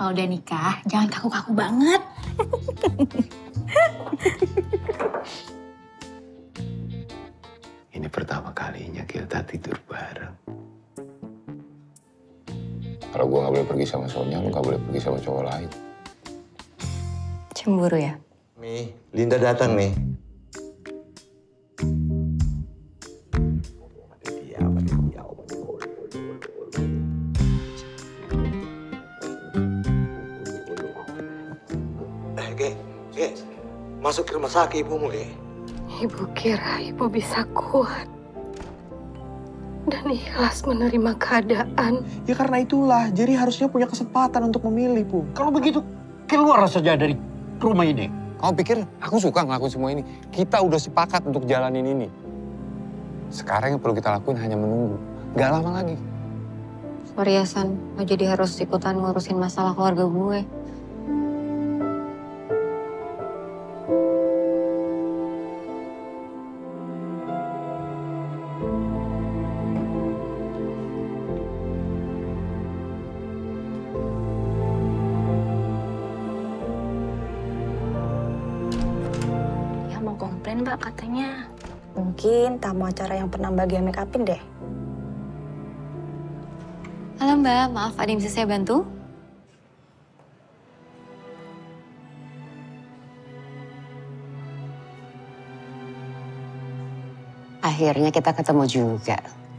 Kalau udah nikah, jangan kaku-kaku banget. Ini pertama kalinya kita tidur bareng. Kalau gue nggak boleh pergi sama Sonya, lu nggak boleh pergi sama cowok lain. Cemburu ya? Mi, Linda datang nih. Oke, masuk ke rumah sakit ibumu ya. Ibu kira ibu bisa kuat dan ikhlas menerima keadaan. Ya karena itulah, Jerry harusnya punya kesempatan untuk memilih, Bu. Kalau begitu, keluar saja dari rumah ini. Kamu pikir aku suka ngelakuin semua ini? Kita udah sepakat untuk jalanin ini. Sekarang yang perlu kita lakuin hanya menunggu. Gak lama lagi. Sorry ya, San. Lo jadi harus ikutan ngurusin masalah keluarga gue. Komplain Mbak katanya. Mungkin tamu acara yang pernah Mbak Gia make upin deh. Halo Mbak, maaf ada yang bisa saya bantu? Akhirnya kita ketemu juga.